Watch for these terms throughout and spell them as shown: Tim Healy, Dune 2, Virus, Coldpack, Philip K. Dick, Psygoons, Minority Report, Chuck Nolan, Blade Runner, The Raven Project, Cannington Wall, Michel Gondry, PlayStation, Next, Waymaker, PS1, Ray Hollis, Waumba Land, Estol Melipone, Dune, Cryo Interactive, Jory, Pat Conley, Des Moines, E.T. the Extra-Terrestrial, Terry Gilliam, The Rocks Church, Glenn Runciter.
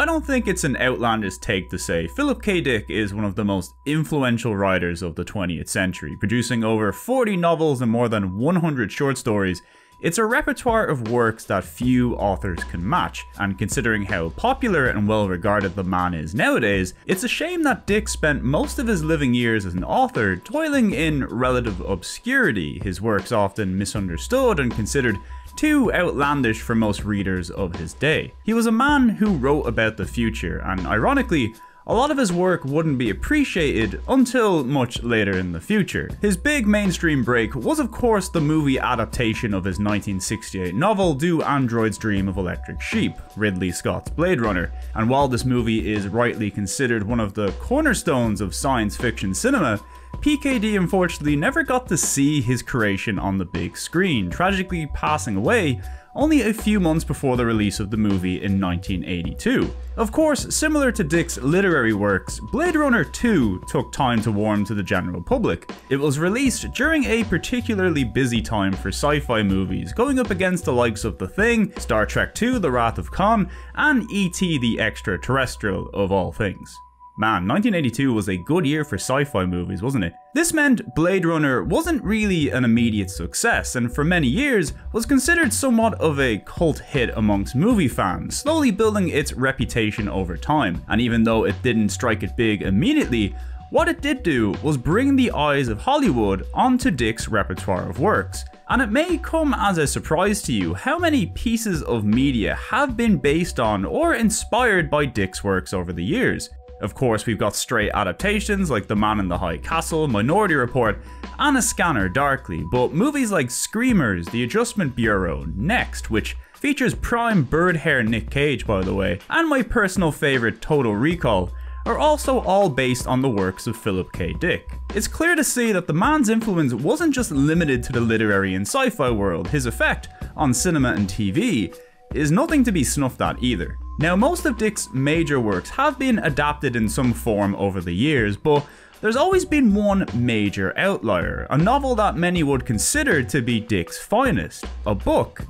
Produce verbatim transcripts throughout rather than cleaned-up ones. I don't think it's an outlandish take to say Philip K. Dick is one of the most influential writers of the twentieth century, producing over forty novels and more than one hundred short stories. It's a repertoire of works that few authors can match, and considering how popular and well regarded the man is nowadays, it's a shame that Dick spent most of his living years as an author toiling in relative obscurity, his works often misunderstood and considered too outlandish for most readers of his day. He was a man who wrote about the future, and ironically, a lot of his work wouldn't be appreciated until much later in the future. His big mainstream break was of course the movie adaptation of his nineteen sixty-eight novel Do Androids Dream of Electric Sheep, Ridley Scott's Blade Runner, and while this movie is rightly considered one of the cornerstones of science fiction cinema, P K D unfortunately never got to see his creation on the big screen, tragically passing away only a few months before the release of the movie in nineteen eighty-two. Of course, similar to Dick's literary works, Blade Runner two took time to warm to the general public. It was released during a particularly busy time for sci-fi movies, going up against the likes of The Thing, Star Trek two: The Wrath of Khan, and E T the Extra-Terrestrial of all things. Man, nineteen eighty-two was a good year for sci-fi movies, wasn't it? This meant Blade Runner wasn't really an immediate success, and for many years was considered somewhat of a cult hit amongst movie fans, slowly building its reputation over time. And even though it didn't strike it big immediately, what it did do was bring the eyes of Hollywood onto Dick's repertoire of works. And it may come as a surprise to you how many pieces of media have been based on or inspired by Dick's works over the years. Of course, we've got straight adaptations like The Man in the High Castle, Minority Report, and A Scanner Darkly, but movies like Screamers, The Adjustment Bureau, Next, which features prime bird hair Nick Cage by the way, and my personal favourite Total Recall, are also all based on the works of Philip K. Dick. It's clear to see that the man's influence wasn't just limited to the literary and sci-fi world, his effect on cinema and T V is nothing to be snuffed at either. Now, most of Dick's major works have been adapted in some form over the years, but there's always been one major outlier, a novel that many would consider to be Dick's finest, a book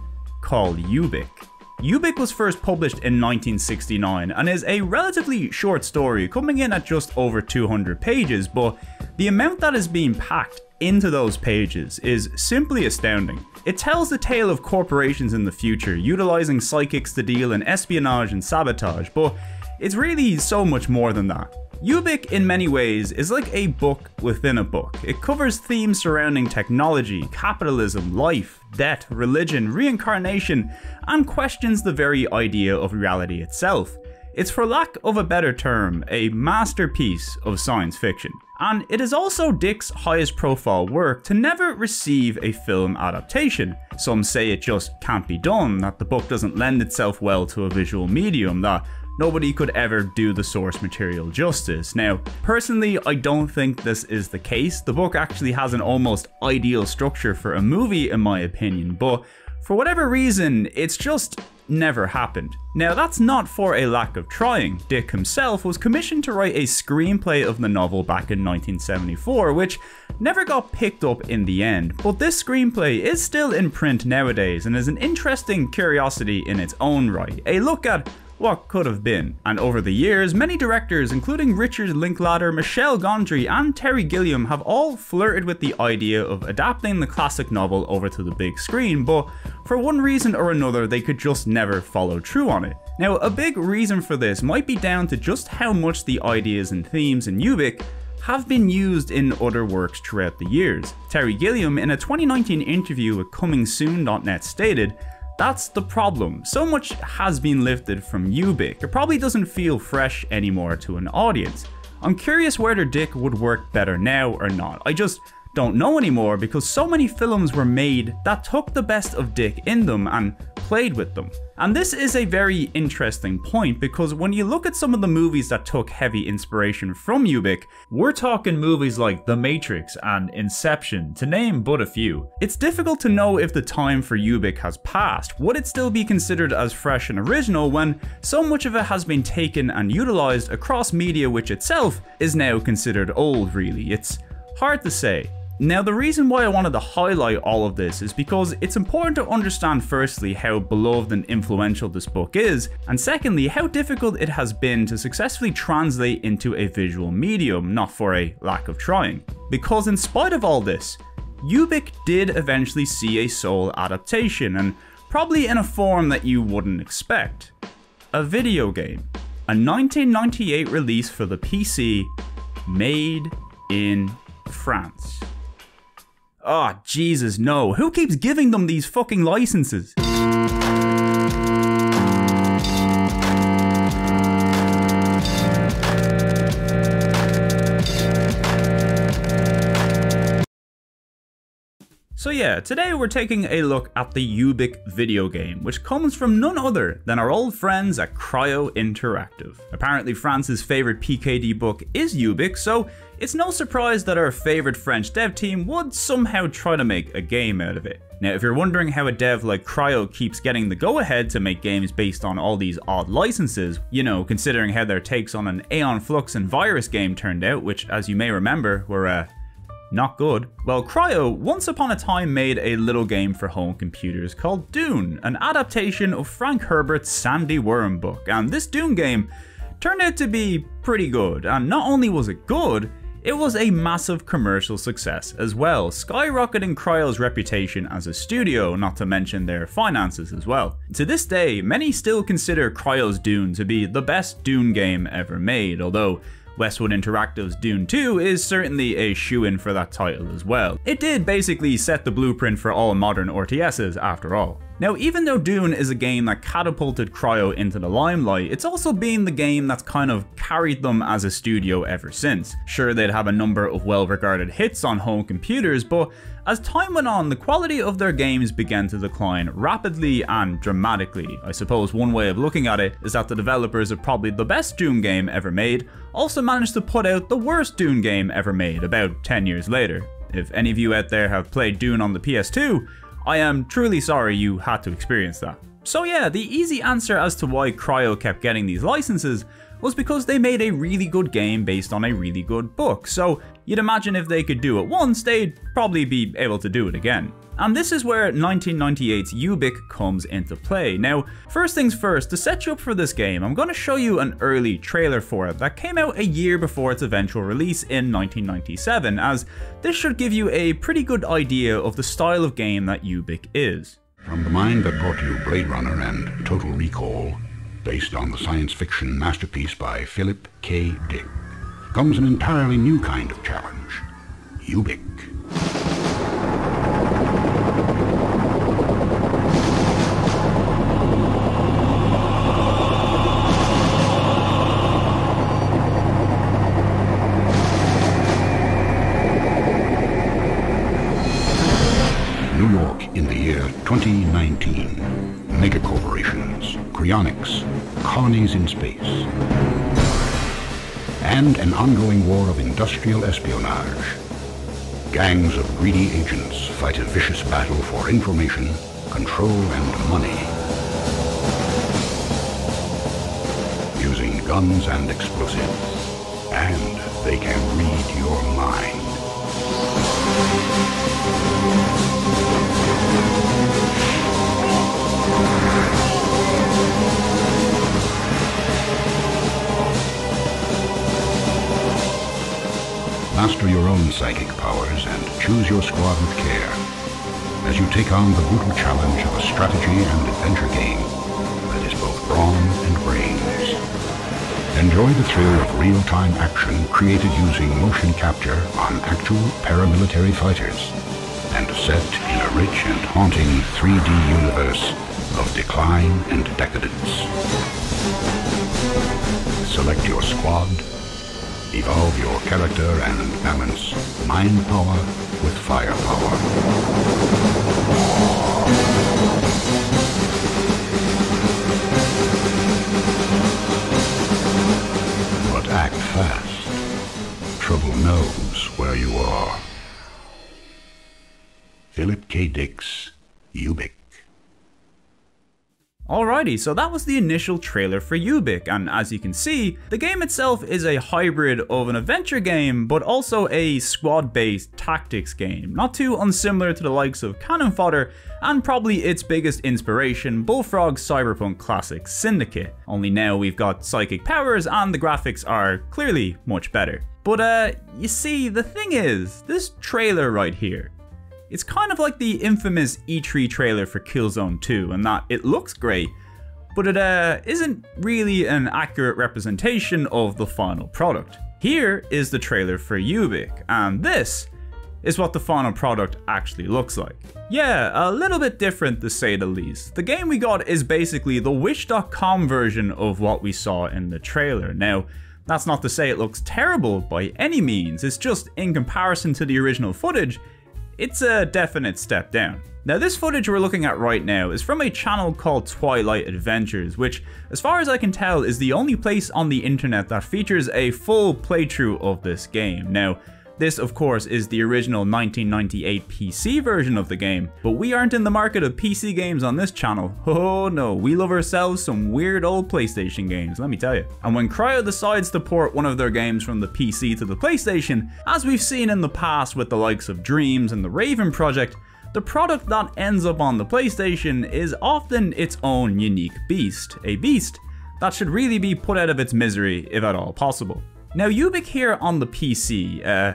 called Ubik. Ubik was first published in nineteen sixty-nine and is a relatively short story coming in at just over two hundred pages, but the amount that is being packed into those pages is simply astounding. It tells the tale of corporations in the future, utilizing psychics to deal in espionage and sabotage, but it's really so much more than that. Ubik in many ways is like a book within a book. It covers themes surrounding technology, capitalism, life, death, religion, reincarnation, and questions the very idea of reality itself. It's, for lack of a better term, a masterpiece of science fiction. And it is also Dick's highest profile work to never receive a film adaptation. Some say it just can't be done, that the book doesn't lend itself well to a visual medium, that nobody could ever do the source material justice. Now, personally, I don't think this is the case. The book actually has an almost ideal structure for a movie, in my opinion, but for whatever reason, it's just never happened. Now, that's not for a lack of trying. Dick himself was commissioned to write a screenplay of the novel back in nineteen seventy-four, which never got picked up in the end, but this screenplay is still in print nowadays and is an interesting curiosity in its own right, a look at what could have been. And over the years, many directors, including Richard Linklater, Michel Gondry, and Terry Gilliam, have all flirted with the idea of adapting the classic novel over to the big screen, but for one reason or another, they could just never follow through on it. Now, a big reason for this might be down to just how much the ideas and themes in Ubik have been used in other works throughout the years. Terry Gilliam, in a twenty nineteen interview with Coming Soon dot net, stated, "That's the problem. So much has been lifted from Ubik. It probably doesn't feel fresh anymore to an audience. I'm curious whether Dick would work better now or not. I just don't know anymore because so many films were made that took the best of Dick in them and played with them." And this is a very interesting point because when you look at some of the movies that took heavy inspiration from Ubik, we're talking movies like The Matrix and Inception, to name but a few. It's difficult to know if the time for Ubik has passed. Would it still be considered as fresh and original when so much of it has been taken and utilized across media which itself is now considered old, really? It's hard to say. Now, the reason why I wanted to highlight all of this is because it's important to understand firstly how beloved and influential this book is, and secondly how difficult it has been to successfully translate into a visual medium, not for a lack of trying. Because in spite of all this, Ubik did eventually see a soul adaptation, and probably in a form that you wouldn't expect. A video game, a nineteen ninety-eight release for the P C, made in France. Ah, oh, Jesus, no. Who keeps giving them these fucking licenses? So yeah, today we're taking a look at the Ubik video game, which comes from none other than our old friends at Cryo Interactive. Apparently France's favourite P K D book is Ubik, so it's no surprise that our favourite French dev team would somehow try to make a game out of it. Now, if you're wondering how a dev like Cryo keeps getting the go-ahead to make games based on all these odd licenses, you know, considering how their takes on an Aeon Flux and Virus game turned out, which, as you may remember, were uh, not good. Well, Cryo once upon a time made a little game for home computers called Dune, an adaptation of Frank Herbert's Sandy Worm book, and this Dune game turned out to be pretty good, and not only was it good, it was a massive commercial success as well, skyrocketing Cryo's reputation as a studio, not to mention their finances as well. To this day, many still consider Cryo's Dune to be the best Dune game ever made, although Westwood Interactive's Dune two is certainly a shoe-in for that title as well. It did basically set the blueprint for all modern R T Ss after all. Now, even though Dune is a game that catapulted Cryo into the limelight, it's also been the game that's kind of carried them as a studio ever since. Sure, they'd have a number of well-regarded hits on home computers, but as time went on, the quality of their games began to decline rapidly and dramatically. I suppose one way of looking at it is that the developers of probably the best Dune game ever made also managed to put out the worst Dune game ever made about ten years later. If any of you out there have played Dune on the P S two, I am truly sorry you had to experience that. So yeah, the easy answer as to why Cryo kept getting these licenses was because they made a really good game based on a really good book, so you'd imagine if they could do it once, they'd probably be able to do it again. And this is where nineteen ninety-eight's Ubik comes into play. Now, first things first, to set you up for this game, I'm going to show you an early trailer for it that came out a year before its eventual release in nineteen ninety-seven, as this should give you a pretty good idea of the style of game that Ubik is. From the mind that brought you Blade Runner and Total Recall, based on the science fiction masterpiece by Philip K. Dick, comes an entirely new kind of challenge, Ubik. New York in the year twenty nineteen. Mega corporations, cryonics, colonies in space, and an ongoing war of industrial espionage. Gangs of greedy agents fight a vicious battle for information, control, and money, using guns and explosives. And they can read your mind. Master your own psychic powers and choose your squad with care as you take on the brutal challenge of a strategy and adventure game that is both brawn and brains. Enjoy the thrill of real-time action created using motion capture on actual paramilitary fighters and set in a rich and haunting three D universe of decline and decadence. Select your squad, evolve your character, and balance mind power with firepower. But act fast. Trouble knows where you are. Philip K. Dick's Ubik. Alrighty, so that was the initial trailer for Ubik, and as you can see, the game itself is a hybrid of an adventure game, but also a squad-based tactics game, not too unsimilar to the likes of Cannon Fodder, and probably its biggest inspiration, Bullfrog's cyberpunk classic Syndicate. Only now we've got psychic powers and the graphics are clearly much better. But uh, you see, the thing is, this trailer right here, it's kind of like the infamous E three trailer for Killzone two, in that it looks great, but it uh, isn't really an accurate representation of the final product. Here is the trailer for Ubik, and this is what the final product actually looks like. Yeah, a little bit different to say the least. The game we got is basically the Wish dot com version of what we saw in the trailer. Now, that's not to say it looks terrible by any means, it's just in comparison to the original footage, it's a definite step down. Now, this footage we're looking at right now is from a channel called Twilight Adventures, which, as far as I can tell, is the only place on the internet that features a full playthrough of this game. Now, this of course is the original nineteen ninety-eight P C version of the game, but we aren't in the market of P C games on this channel. Oh no, we love ourselves some weird old PlayStation games, let me tell you. And when Cryo decides to port one of their games from the P C to the PlayStation, as we've seen in the past with the likes of Dreams and The Raven Project, the product that ends up on the PlayStation is often its own unique beast, a beast that should really be put out of its misery if at all possible. Now, Ubik here on the P C, uh,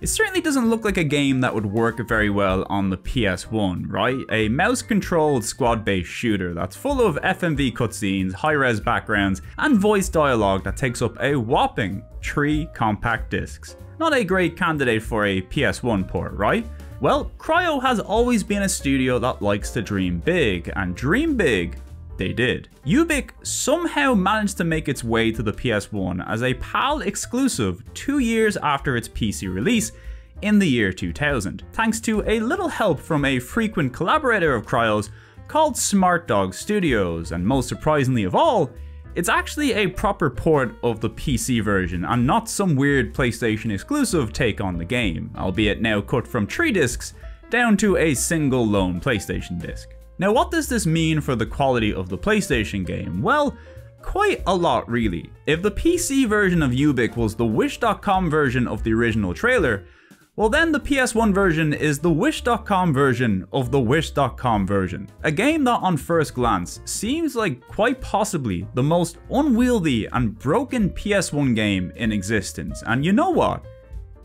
it certainly doesn't look like a game that would work very well on the P S one, right? A mouse-controlled squad-based shooter that's full of F M V cutscenes, high-res backgrounds, and voice dialogue that takes up a whopping three compact discs. Not a great candidate for a P S one port, right? Well, Cryo has always been a studio that likes to dream big, and dream big they did. Ubik somehow managed to make its way to the P S one as a PAL exclusive two years after its P C release in the year two thousand, thanks to a little help from a frequent collaborator of Cryo's called Smart Dog Studios, and most surprisingly of all, it's actually a proper port of the P C version and not some weird PlayStation exclusive take on the game, albeit now cut from three discs down to a single lone PlayStation disc. Now, what does this mean for the quality of the PlayStation game? Well, quite a lot really. If the P C version of Ubik was the Wish dot com version of the original trailer, well then the P S one version is the Wish dot com version of the Wish dot com version. A game that on first glance seems like quite possibly the most unwieldy and broken P S one game in existence, and you know what?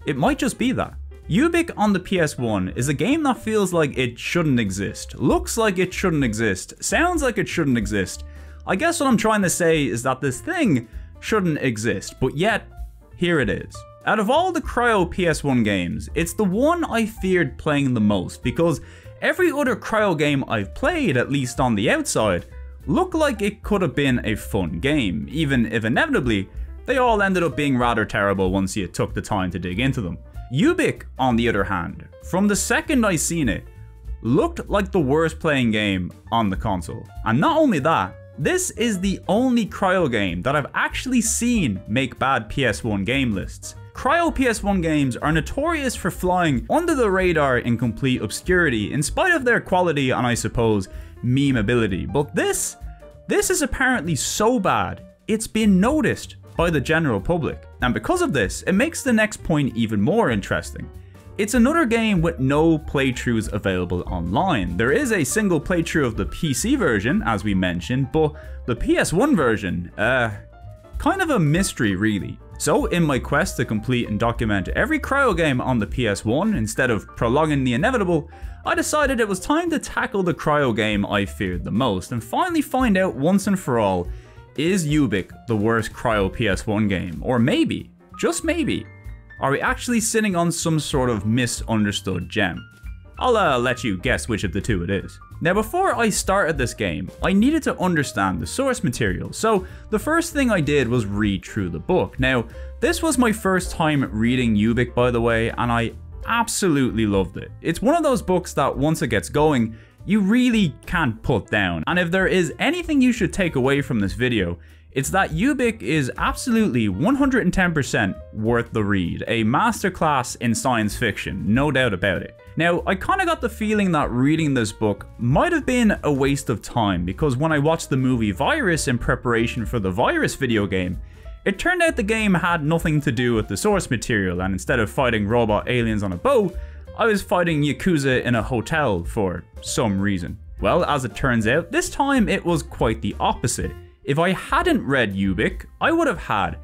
It might just be that. Ubik on the P S one is a game that feels like it shouldn't exist, looks like it shouldn't exist, sounds like it shouldn't exist. I guess what I'm trying to say is that this thing shouldn't exist, but yet, here it is. Out of all the Cryo P S one games, it's the one I feared playing the most, because every other Cryo game I've played, at least on the outside, looked like it could have been a fun game, even if inevitably, they all ended up being rather terrible once you took the time to dig into them. Ubik, on the other hand, from the second I seen it, looked like the worst playing game on the console. And not only that, this is the only Cryo game that I've actually seen make bad P S one game lists. Cryo P S one games are notorious for flying under the radar in complete obscurity in spite of their quality and, I suppose, memeability. But this, this is apparently so bad, it's been noticed by the general public. And because of this, it makes the next point even more interesting. It's another game with no playthroughs available online. There is a single playthrough of the P C version, as we mentioned, but the P S one version, uh, kind of a mystery really. So in my quest to complete and document every Cryo game on the P S one, instead of prolonging the inevitable, I decided it was time to tackle the Cryo game I feared the most and finally find out once and for all, is Ubik the worst Cryo P S one game? Or maybe, just maybe, are we actually sitting on some sort of misunderstood gem? I'll uh, let you guess which of the two it is. Now, before I started this game, I needed to understand the source material, so the first thing I did was read through the book. Now, this was my first time reading Ubik, by the way, and I absolutely loved it. It's one of those books that once it gets going, you really can't put down, and if there is anything you should take away from this video, It's that Ubik is absolutely one hundred ten percent worth the read, a masterclass in science fiction, no doubt about it. Now, I kinda got the feeling that reading this book might have been a waste of time, because when I watched the movie Virus in preparation for the Virus video game, it turned out the game had nothing to do with the source material, and instead of fighting robot aliens on a boat, I was fighting Yakuza in a hotel for some reason. Well, as it turns out, this time it was quite the opposite. If I hadn't read Ubik, I would have had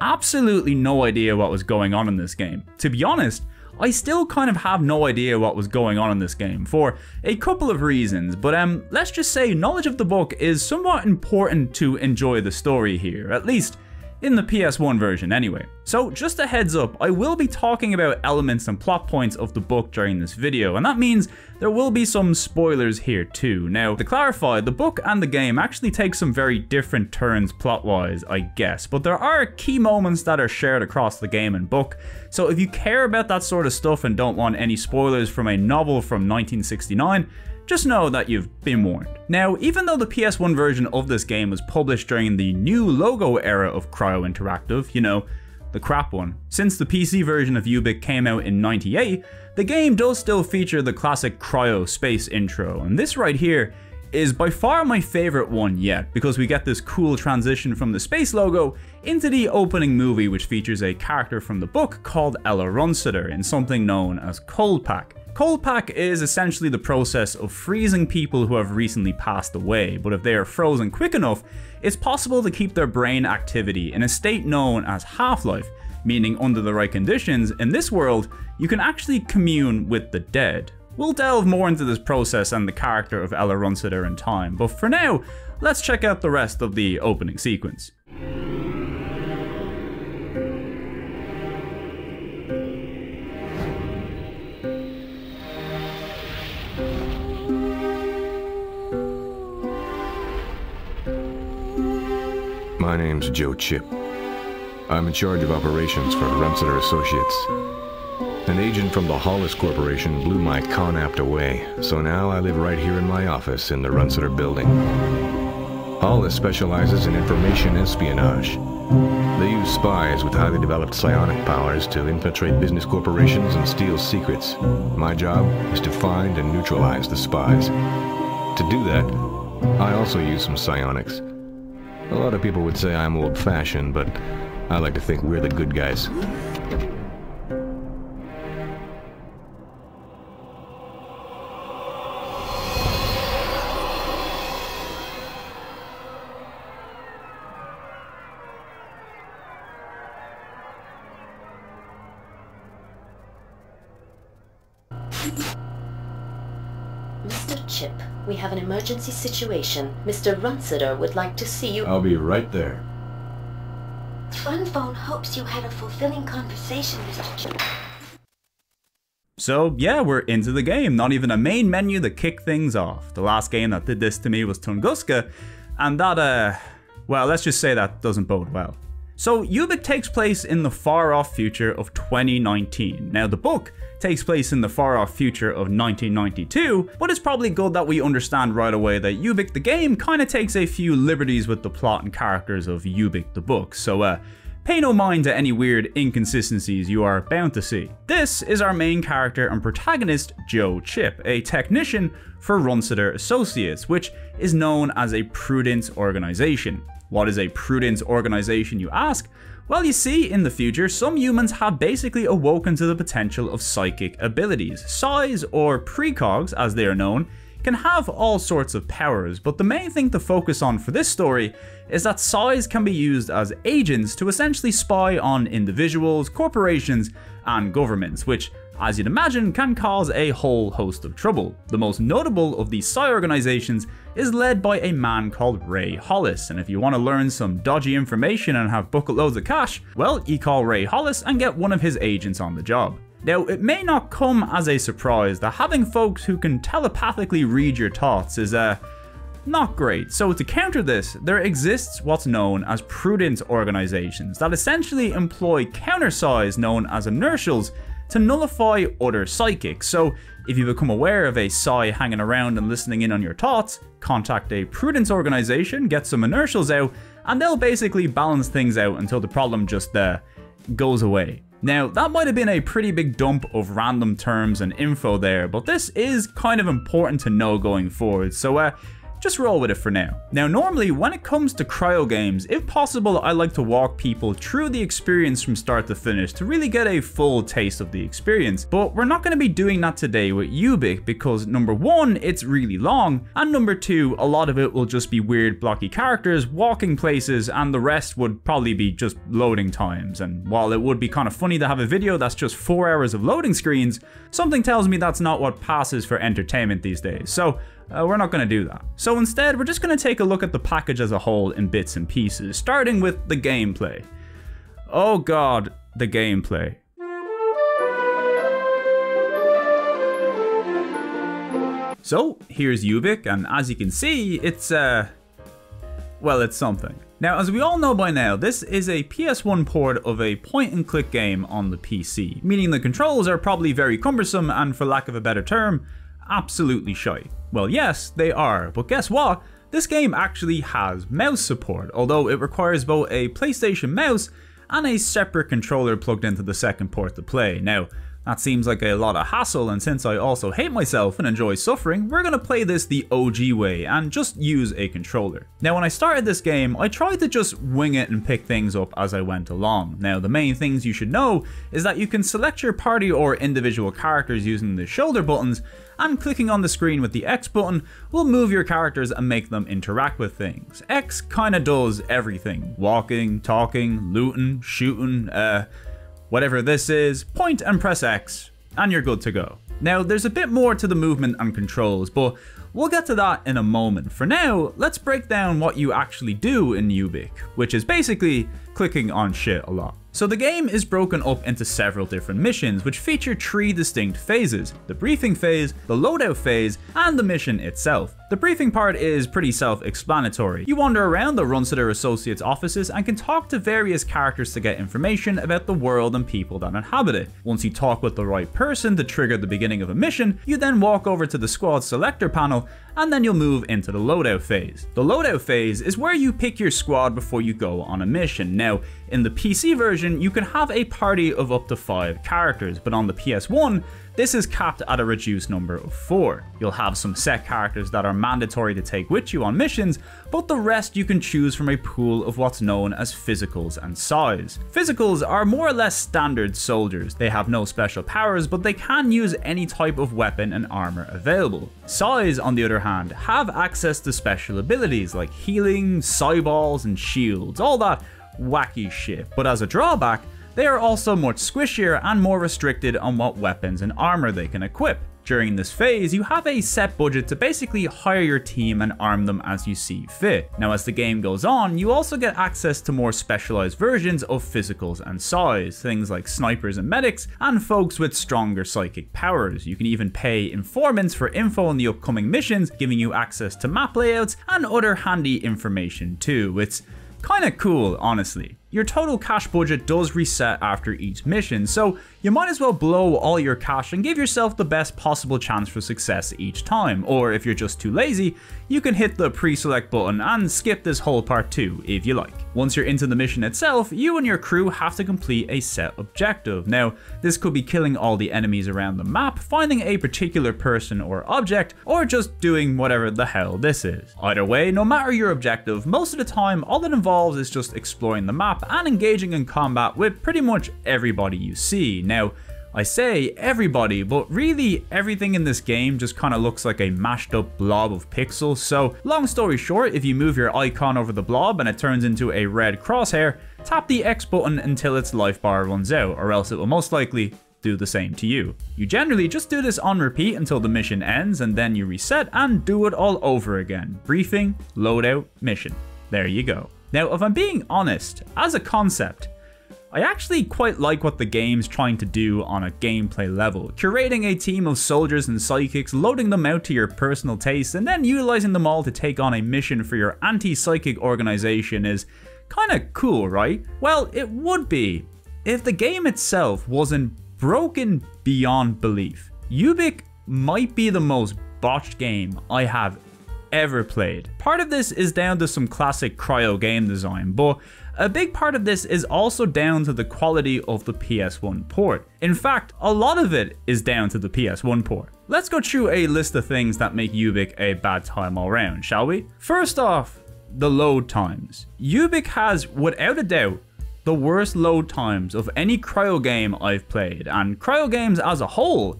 absolutely no idea what was going on in this game. To be honest, I still kind of have no idea what was going on in this game for a couple of reasons, but um, let's just say knowledge of the book is somewhat important to enjoy the story here, at least in the P S one version anyway. So just a heads up, I will be talking about elements and plot points of the book during this video, and that means there will be some spoilers here too. Now, to clarify, the book and the game actually take some very different turns plot-wise, I guess, but there are key moments that are shared across the game and book, so if you care about that sort of stuff and don't want any spoilers from a novel from nineteen sixty-nine, just know that you've been warned. Now, even though the P S one version of this game was published during the new logo era of Cryo Interactive, you know, the crap one, since the P C version of Ubik came out in ninety-eight, the game does still feature the classic Cryo space intro, and this right here is by far my favorite one yet, because we get this cool transition from the space logo into the opening movie, which features a character from the book called Ella Runciter in something known as Coldpack. Coldpack is essentially the process of freezing people who have recently passed away, but if they are frozen quick enough, it's possible to keep their brain activity in a state known as half-life, meaning under the right conditions, in this world, you can actually commune with the dead. We'll delve more into this process and the character of Ella Runciter in time, but for now, let's check out the rest of the opening sequence. My name's Joe Chip. I'm in charge of operations for Runciter Associates. An agent from the Hollis Corporation blew my Conapt away, so now I live right here in my office in the Runciter building. Hollis specializes in information espionage. They use spies with highly developed psionic powers to infiltrate business corporations and steal secrets. My job is to find and neutralize the spies. To do that, I also use some psionics. A lot of people would say I'm old-fashioned, but I like to think we're the good guys. Emergency situation. Mister Runciter would like to see you. I'll be right there. Funphone hopes you had a fulfilling conversation, Mister Chip. So yeah, we're into the game. Not even a main menu to kick things off. The last game that did this to me was Tunguska, and that, uh, well, let's just say that doesn't bode well. So Ubik takes place in the far-off future of twenty nineteen. Now the book takes place in the far-off future of nineteen ninety-two, but it's probably good that we understand right away that Ubik the game kinda takes a few liberties with the plot and characters of Ubik the book, so uh, pay no mind to any weird inconsistencies you are bound to see. This is our main character and protagonist, Joe Chip, a technician for Runciter Associates, which is known as a prudence organization. What is a prudence organization, you ask? Well, you see, in the future, some humans have basically awoken to the potential of psychic abilities. Psi's, or precogs as they are known, can have all sorts of powers, but the main thing to focus on for this story is that psi's can be used as agents to essentially spy on individuals, corporations, and governments, which, as you'd imagine, can cause a whole host of trouble. The most notable of these psi organizations is led by a man called Ray Hollis, and if you want to learn some dodgy information and have bucket loads of cash, well, you call Ray Hollis and get one of his agents on the job. Now, it may not come as a surprise that having folks who can telepathically read your thoughts is uh, not great, so to counter this, there exists what's known as prudence organizations that essentially employ counter-psi's known as inertials to nullify other psychics, so if you become aware of a psi hanging around and listening in on your thoughts, contact a prudence organization, get some inertials out, and they'll basically balance things out until the problem just uh, goes away. Now, that might have been a pretty big dump of random terms and info there, but this is kind of important to know going forward, so uh, just roll with it for now. Now, normally, when it comes to cryo games, if possible, I like to walk people through the experience from start to finish to really get a full taste of the experience, but we're not going to be doing that today with Ubik because, number one, it's really long, and number two, a lot of it will just be weird blocky characters walking places, and the rest would probably be just loading times. And while it would be kind of funny to have a video that's just four hours of loading screens, something tells me that's not what passes for entertainment these days. So Uh, we're not going to do that. So instead, we're just going to take a look at the package as a whole in bits and pieces, starting with the gameplay. Oh god, the gameplay. So here's Ubik, and as you can see, it's, uh, well, it's something. Now, as we all know by now, this is a P S one port of a point-and-click game on the P C, meaning the controls are probably very cumbersome and, for lack of a better term, absolutely shite. Well, yes, they are, but guess what? This game actually has mouse support, although it requires both a PlayStation mouse and a separate controller plugged into the second port to play. Now, that seems like a lot of hassle, and since I also hate myself and enjoy suffering, we're gonna play this the O G way and just use a controller. Now, when I started this game, I tried to just wing it and pick things up as I went along. Now, the main things you should know is that you can select your party or individual characters using the shoulder buttons, and clicking on the screen with the X button will move your characters and make them interact with things. X kinda does everything. Walking, talking, looting, shooting, uh, whatever this is, point and press X, and you're good to go. Now, there's a bit more to the movement and controls, but we'll get to that in a moment. For now, let's break down what you actually do in Ubik, which is basically clicking on shit a lot. So the game is broken up into several different missions, which feature three distinct phases: the briefing phase, the loadout phase, and the mission itself. The briefing part is pretty self-explanatory. You wander around the Runciter Associates offices and can talk to various characters to get information about the world and people that inhabit it. Once you talk with the right person to trigger the beginning of a mission, you then walk over to the squad selector panel, and then you'll move into the loadout phase. The loadout phase is where you pick your squad before you go on a mission. Now, in the P C version, you can have a party of up to five characters, but on the P S one, this is capped at a reduced number of four. You'll have some set characters that are mandatory to take with you on missions, but the rest you can choose from a pool of what's known as physicals and psis. Physicals are more or less standard soldiers. They have no special powers, but they can use any type of weapon and armor available. Psis, on the other hand, have access to special abilities like healing, psi balls, and shields, all that wacky shit, but as a drawback, they are also much squishier and more restricted on what weapons and armor they can equip. During this phase, you have a set budget to basically hire your team and arm them as you see fit. Now, as the game goes on, you also get access to more specialized versions of physicals and psis, things like snipers and medics, and folks with stronger psychic powers. You can even pay informants for info on the upcoming missions, giving you access to map layouts and other handy information too. It's kinda cool, honestly. Your total cash budget does reset after each mission, so you might as well blow all your cash and give yourself the best possible chance for success each time, or if you're just too lazy, you can hit the pre-select button and skip this whole part too, if you like. Once you're into the mission itself, you and your crew have to complete a set objective. Now, this could be killing all the enemies around the map, finding a particular person or object, or just doing whatever the hell this is. Either way, no matter your objective, most of the time all it involves is just exploring the map and engaging in combat with pretty much everybody you see. Now, I say everybody, but really everything in this game just kind of looks like a mashed up blob of pixels, so long story short, if you move your icon over the blob and it turns into a red crosshair, tap the X button until its life bar runs out, or else it will most likely do the same to you. You generally just do this on repeat until the mission ends, and then you reset and do it all over again. Briefing, loadout, mission. There you go. Now, if I'm being honest, as a concept, I actually quite like what the game's trying to do on a gameplay level, curating a team of soldiers and psychics, loading them out to your personal taste, and then utilizing them all to take on a mission for your anti-psychic organization is kinda cool, right? Well, it would be if the game itself wasn't broken beyond belief. Ubik might be the most botched game I have ever played. Part of this is down to some classic cryo game design, but a big part of this is also down to the quality of the P S one port. In fact, a lot of it is down to the P S one port. Let's go through a list of things that make Ubik a bad time all round, shall we? First off, the load times. Ubik has, without a doubt, the worst load times of any cryo game I've played, and cryo games as a whole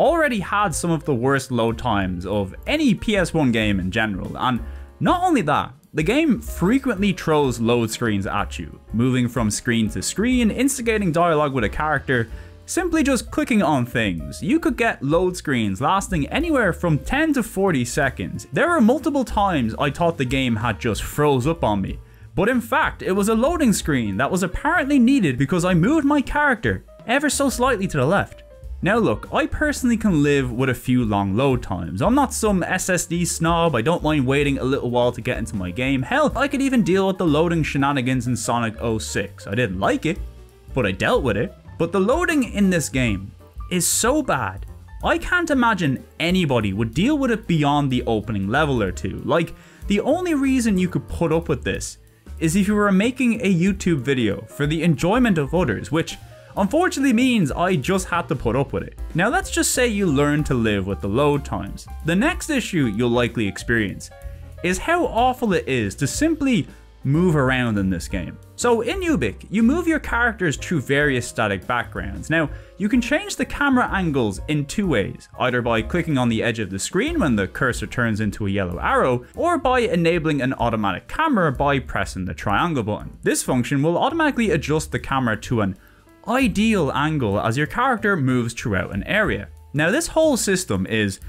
already had some of the worst load times of any P S one game in general. And not only that, the game frequently throws load screens at you, moving from screen to screen, instigating dialogue with a character, simply just clicking on things. You could get load screens lasting anywhere from ten to forty seconds. There were multiple times I thought the game had just froze up on me, but in fact it was a loading screen that was apparently needed because I moved my character ever so slightly to the left. Now look, I personally can live with a few long load times. I'm not some S S D snob, I don't mind waiting a little while to get into my game. Hell, I could even deal with the loading shenanigans in Sonic oh six. I didn't like it, but I dealt with it. But the loading in this game is so bad, I can't imagine anybody would deal with it beyond the opening level or two. Like, the only reason you could put up with this is if you were making a YouTube video for the enjoyment of others, which unfortunately means I just had to put up with it. Now let's just say you learn to live with the load times. The next issue you'll likely experience is how awful it is to simply move around in this game. So in Ubik, you move your characters through various static backgrounds. Now, you can change the camera angles in two ways, either by clicking on the edge of the screen when the cursor turns into a yellow arrow, or by enabling an automatic camera by pressing the triangle button. This function will automatically adjust the camera to an ideal angle as your character moves throughout an area. Now, this whole system is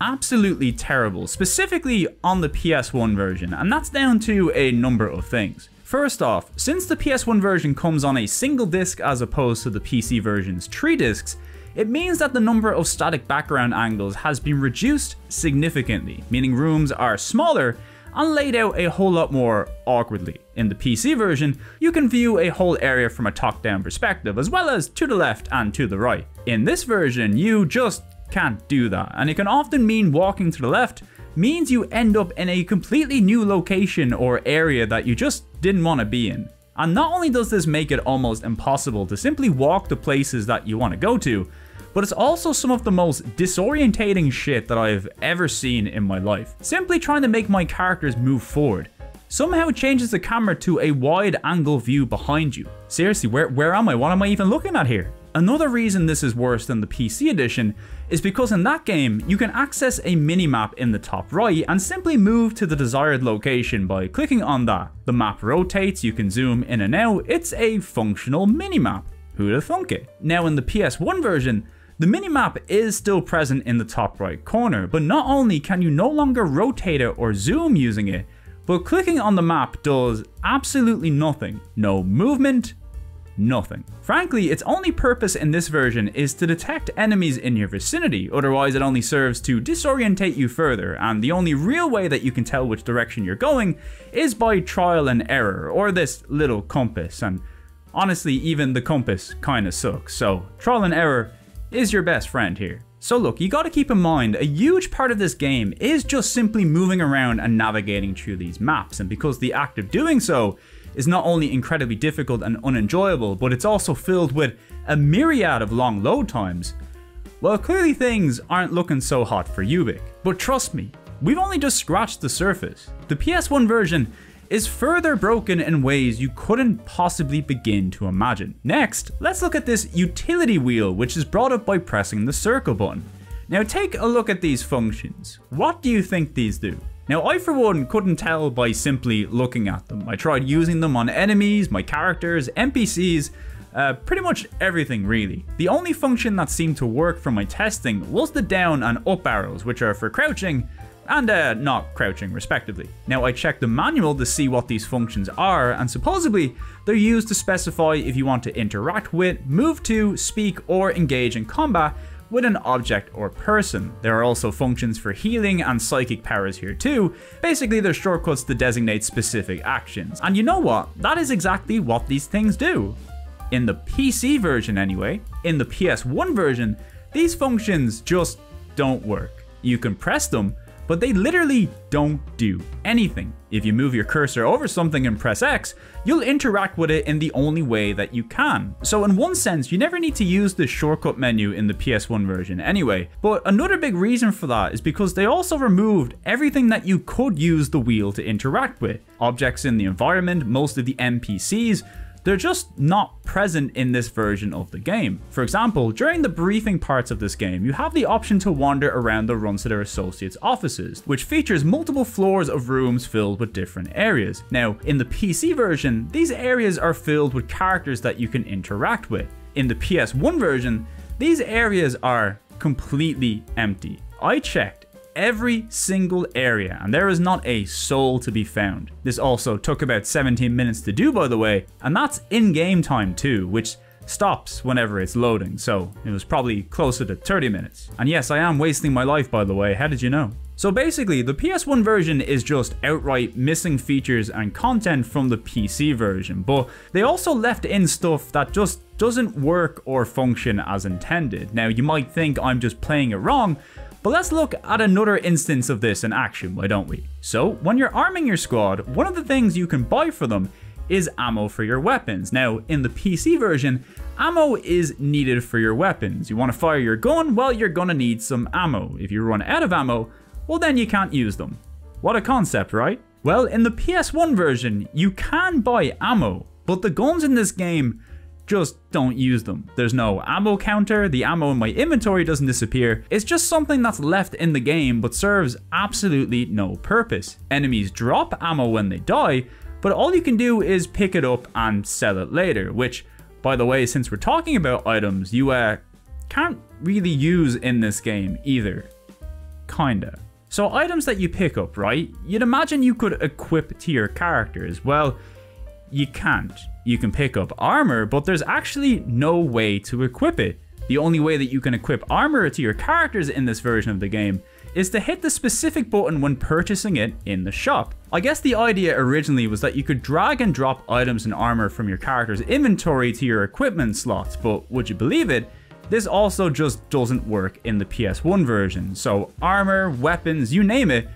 absolutely terrible, specifically on the P S one version, and that's down to a number of things. First off, since the P S one version comes on a single disc as opposed to the P C version's three discs, it means that the number of static background angles has been reduced significantly, meaning rooms are smaller and laid out a whole lot more awkwardly. In the P C version, you can view a whole area from a top-down perspective, as well as to the left and to the right. In this version, you just can't do that, and it can often mean walking to the left means you end up in a completely new location or area that you just didn't want to be in. And not only does this make it almost impossible to simply walk to places that you want to go to, but it's also some of the most disorientating shit that I've ever seen in my life. Simply trying to make my characters move forward somehow changes the camera to a wide angle view behind you. Seriously, where, where am I? What am I even looking at here? Another reason this is worse than the P C edition is because in that game, you can access a minimap in the top right and simply move to the desired location by clicking on that. The map rotates, you can zoom in and out, it's a functional minimap. Who'da thunk it? Now in the P S one version, the minimap is still present in the top right corner, but not only can you no longer rotate it or zoom using it, but clicking on the map does absolutely nothing. No movement, nothing. Frankly, its only purpose in this version is to detect enemies in your vicinity, otherwise it only serves to disorientate you further, and the only real way that you can tell which direction you're going is by trial and error, or this little compass, and honestly, even the compass kinda sucks, so trial and error is your best friend here. So look, you gotta keep in mind, a huge part of this game is just simply moving around and navigating through these maps, and because the act of doing so is not only incredibly difficult and unenjoyable, but it's also filled with a myriad of long load times, well, clearly things aren't looking so hot for Ubik. But trust me, we've only just scratched the surface. The P S one version is further broken in ways you couldn't possibly begin to imagine. Next, let's look at this utility wheel, which is brought up by pressing the circle button. Now take a look at these functions. What do you think these do? Now I for one couldn't tell by simply looking at them. I tried using them on enemies, my characters, N P Cs, uh, pretty much everything really. The only function that seemed to work for my testing was the down and up arrows, which are for crouching and uh, not crouching respectively. Now I checked the manual to see what these functions are, and supposedly they're used to specify if you want to interact with, move to, speak or engage in combat with an object or person. There are also functions for healing and psychic powers here too. Basically, they're shortcuts to designate specific actions. And you know what? That is exactly what these things do. In the P C version anyway, in the P S one version, these functions just don't work. You can press them, but they literally don't do anything. If you move your cursor over something and press X, you'll interact with it in the only way that you can. So in one sense, you never need to use the shortcut menu in the P S one version anyway. But another big reason for that is because they also removed everything that you could use the wheel to interact with. Objects in the environment, most of the N P Cs, they're just not present in this version of the game. For example, during the briefing parts of this game, you have the option to wander around the Runciter Associates offices, which features multiple floors of rooms filled with different areas. Now, in the P C version, these areas are filled with characters that you can interact with. In the P S one version, these areas are completely empty. I checked every single area and there is not a soul to be found. This also took about seventeen minutes to do, by the way, and that's in-game time too, which stops whenever it's loading, so it was probably closer to thirty minutes. And yes, I am wasting my life, by the way, how did you know? So basically, the P S one version is just outright missing features and content from the P C version, but they also left in stuff that just doesn't work or function as intended. Now, you might think I'm just playing it wrong, but let's look at another instance of this in action, why don't we? So, when you're arming your squad, one of the things you can buy for them is ammo for your weapons. Now, in the P C version, ammo is needed for your weapons. You want to fire your gun, well, you're gonna need some ammo. If you run out of ammo, well then you can't use them. What a concept, right? Well, in the P S one version, you can buy ammo, but the guns in this game just don't use them. There's no ammo counter, the ammo in my inventory doesn't disappear, it's just something that's left in the game but serves absolutely no purpose. Enemies drop ammo when they die, but all you can do is pick it up and sell it later, which, by the way, since we're talking about items, you uh, can't really use in this game either. Kinda. So items that you pick up, right? You'd imagine you could equip to your characters. Well, you can't. You can pick up armor, but there's actually no way to equip it. The only way that you can equip armor to your characters in this version of the game is to hit the specific button when purchasing it in the shop. I guess the idea originally was that you could drag and drop items and armor from your character's inventory to your equipment slots, but would you believe it? This also just doesn't work in the P S one version, so armor, weapons, you name it,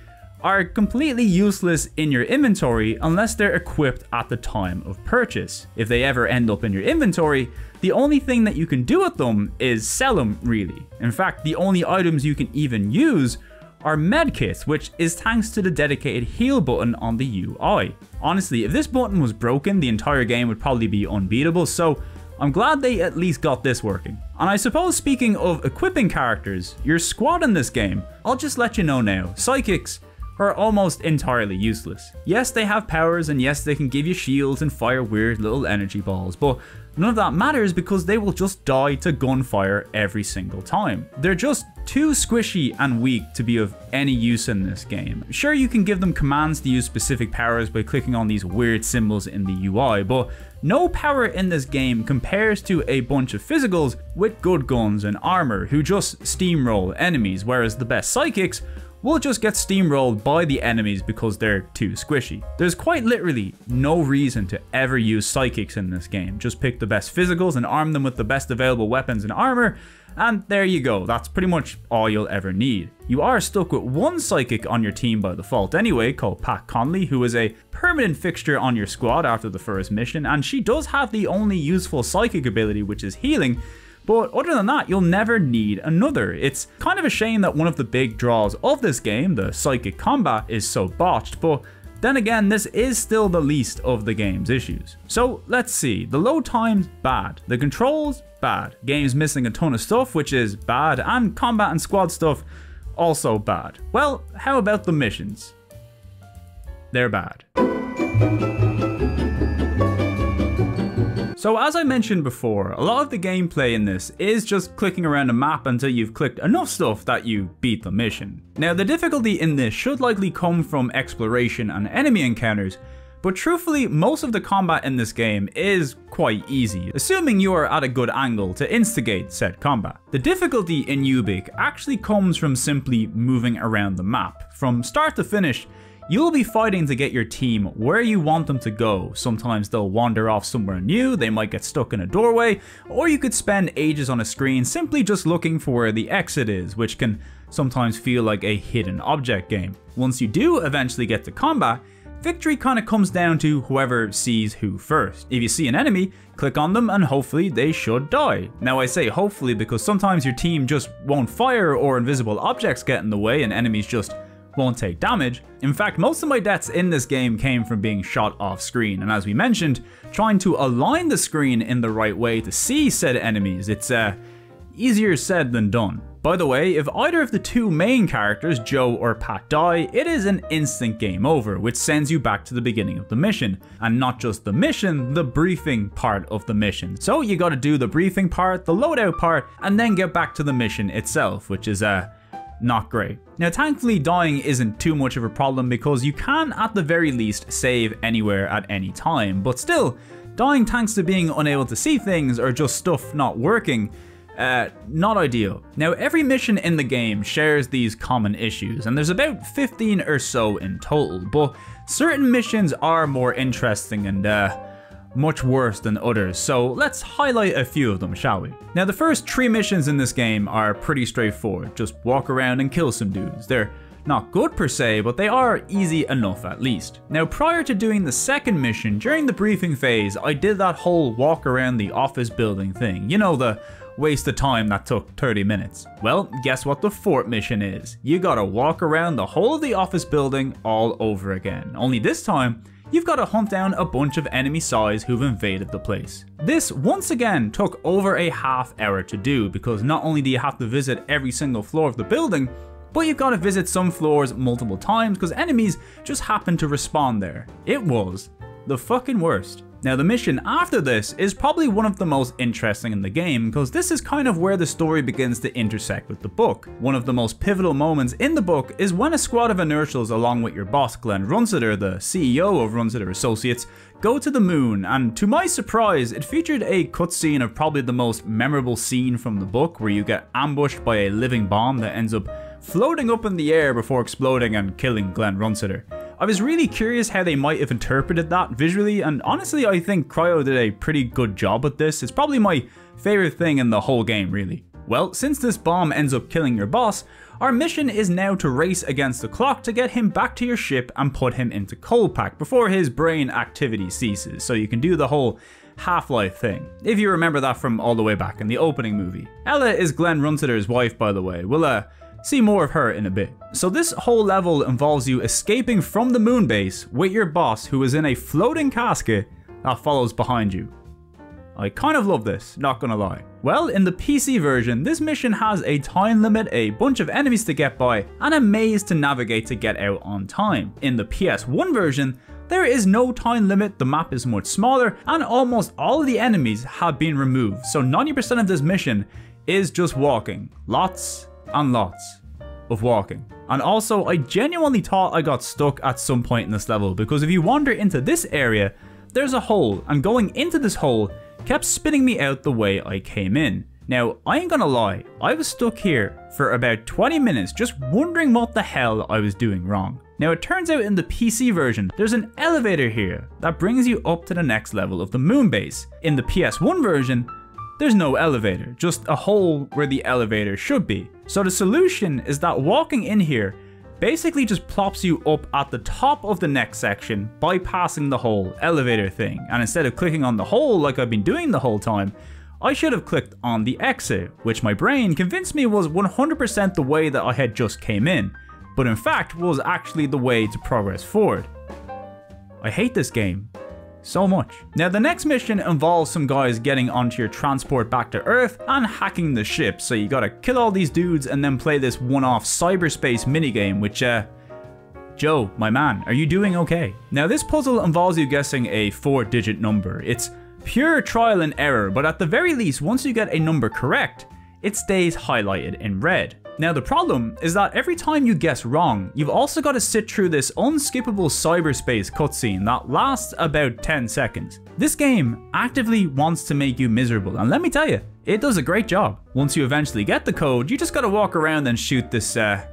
are completely useless in your inventory unless they're equipped at the time of purchase. If they ever end up in your inventory, the only thing that you can do with them is sell them, really. In fact, the only items you can even use are medkits, which is thanks to the dedicated heal button on the U I. Honestly, if this button was broken, the entire game would probably be unbeatable, so I'm glad they at least got this working. And I suppose, speaking of equipping characters, your squad in this game, I'll just let you know now, psychics are almost entirely useless. Yes, they have powers, and yes, they can give you shields and fire weird little energy balls, but none of that matters because they will just die to gunfire every single time. They're just too squishy and weak to be of any use in this game. Sure, you can give them commands to use specific powers by clicking on these weird symbols in the U I, but no power in this game compares to a bunch of physicals with good guns and armor who just steamroll enemies, whereas the best psychics will just get steamrolled by the enemies because they're too squishy. There's quite literally no reason to ever use psychics in this game. Just pick the best physicals and arm them with the best available weapons and armor, and there you go, that's pretty much all you'll ever need. You are stuck with one psychic on your team by default anyway, called Pat Conley, who is a permanent fixture on your squad after the first mission, and she does have the only useful psychic ability, which is healing. But other than that, you'll never need another. It's kind of a shame that one of the big draws of this game, the psychic combat, is so botched, but then again, this is still the least of the game's issues. So let's see, the load times, bad. The controls, bad. Game's missing a ton of stuff, which is bad, and combat and squad stuff, also bad. Well, how about the missions? They're bad. So as I mentioned before, a lot of the gameplay in this is just clicking around a map until you've clicked enough stuff that you beat the mission. Now, the difficulty in this should likely come from exploration and enemy encounters, but truthfully, most of the combat in this game is quite easy, assuming you are at a good angle to instigate said combat. The difficulty in Ubik actually comes from simply moving around the map. From start to finish, You will be fighting to get your team where you want them to go. Sometimes they'll wander off somewhere new, they might get stuck in a doorway, or you could spend ages on a screen simply just looking for where the exit is, which can sometimes feel like a hidden object game. Once you do eventually get to combat, victory kind of comes down to whoever sees who first. If you see an enemy, click on them and hopefully they should die. Now I say hopefully because sometimes your team just won't fire or invisible objects get in the way and enemies just won't take damage. In fact, most of my deaths in this game came from being shot off screen, and as we mentioned, trying to align the screen in the right way to see said enemies, it's uh, easier said than done. By the way, if either of the two main characters, Joe or Pat, die, it is an instant game over, which sends you back to the beginning of the mission. And not just the mission, the briefing part of the mission. So you gotta do the briefing part, the loadout part, and then get back to the mission itself, which is uh, not great. Now thankfully dying isn't too much of a problem because you can at the very least save anywhere at any time, but still, dying thanks to being unable to see things or just stuff not working, Uh, not ideal. Now every mission in the game shares these common issues, and there's about fifteen or so in total, but certain missions are more interesting and uh, much worse than others, so let's highlight a few of them, shall we? Now the first three missions in this game are pretty straightforward, just walk around and kill some dudes. They're not good per se, but they are easy enough at least. Now prior to doing the second mission, during the briefing phase, I did that whole walk around the office building thing, you know, the waste of time that took thirty minutes. Well, guess what the fourth mission is? You gotta walk around the whole of the office building all over again, only this time, you've got to hunt down a bunch of enemy spies who've invaded the place. This once again took over a half hour to do because not only do you have to visit every single floor of the building, but you've got to visit some floors multiple times because enemies just happen to respawn there. It was the fucking worst. Now the mission after this is probably one of the most interesting in the game because this is kind of where the story begins to intersect with the book. One of the most pivotal moments in the book is when a squad of inertials along with your boss Glenn Runciter, the C E O of Runciter Associates, go to the moon, and to my surprise it featured a cutscene of probably the most memorable scene from the book where you get ambushed by a living bomb that ends up floating up in the air before exploding and killing Glenn Runciter. I was really curious how they might have interpreted that visually, and honestly I think Cryo did a pretty good job at this. It's probably my favourite thing in the whole game really. Well, since this bomb ends up killing your boss, our mission is now to race against the clock to get him back to your ship and put him into Coldpack before his brain activity ceases, so you can do the whole Half-Life thing, if you remember that from all the way back in the opening movie. Ella is Glenn Runciter's wife, by the way. We'll uh, see more of her in a bit. So this whole level involves you escaping from the moon base with your boss who is in a floating casket that follows behind you. I kind of love this, not gonna lie. Well, in the P C version, this mission has a time limit, a bunch of enemies to get by, and a maze to navigate to get out on time. In the P S one version, there is no time limit, the map is much smaller, and almost all of the enemies have been removed, so ninety percent of this mission is just walking. Lots and lots of walking. And also, I genuinely thought I got stuck at some point in this level, because if you wander into this area, there's a hole, and going into this hole kept spinning me out the way I came in. Now, I ain't gonna lie, I was stuck here for about twenty minutes just wondering what the hell I was doing wrong. Now it turns out in the P C version, there's an elevator here that brings you up to the next level of the moon base. In the P S one version, there's no elevator, just a hole where the elevator should be. So the solution is that walking in here basically just plops you up at the top of the next section, bypassing the whole elevator thing. And instead of clicking on the hole like I've been doing the whole time, I should have clicked on the exit, which my brain convinced me was one hundred percent the way that I had just came in, but in fact was actually the way to progress forward. I hate this game so much. Now the next mission involves some guys getting onto your transport back to Earth and hacking the ship, so you gotta kill all these dudes and then play this one-off cyberspace minigame which uh, Joe, my man, are you doing okay? Now this puzzle involves you guessing a four digit number. It's pure trial and error, but at the very least once you get a number correct, it stays highlighted in red. Now the problem is that every time you guess wrong, you've also got to sit through this unskippable cyberspace cutscene that lasts about ten seconds. This game actively wants to make you miserable, and let me tell you, it does a great job. Once you eventually get the code, you just gotta walk around and shoot this uh,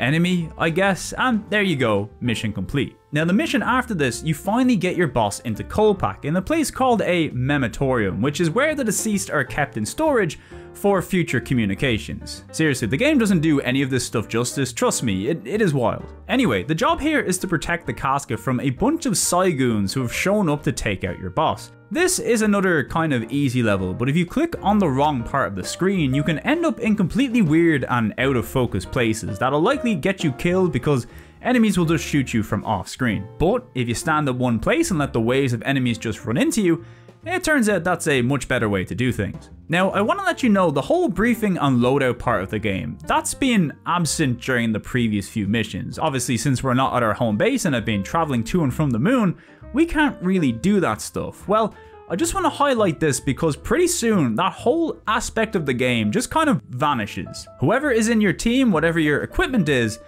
enemy, I guess, and there you go, mission complete. Now the mission after this, you finally get your boss into Coldpack in a place called a Mematorium, which is where the deceased are kept in storage for future communications. Seriously, the game doesn't do any of this stuff justice, trust me, it, it is wild. Anyway, the job here is to protect the casket from a bunch of Psygoons who have shown up to take out your boss. This is another kind of easy level, but if you click on the wrong part of the screen, you can end up in completely weird and out of focus places that'll likely get you killed because enemies will just shoot you from off screen. But if you stand at one place and let the waves of enemies just run into you, it turns out that's a much better way to do things. Now, I want to let you know the whole briefing and loadout part of the game, that's been absent during the previous few missions. Obviously, since we're not at our home base and have been traveling to and from the moon, we can't really do that stuff. Well, I just want to highlight this because pretty soon that whole aspect of the game just kind of vanishes. Whoever is in your team, whatever your equipment is,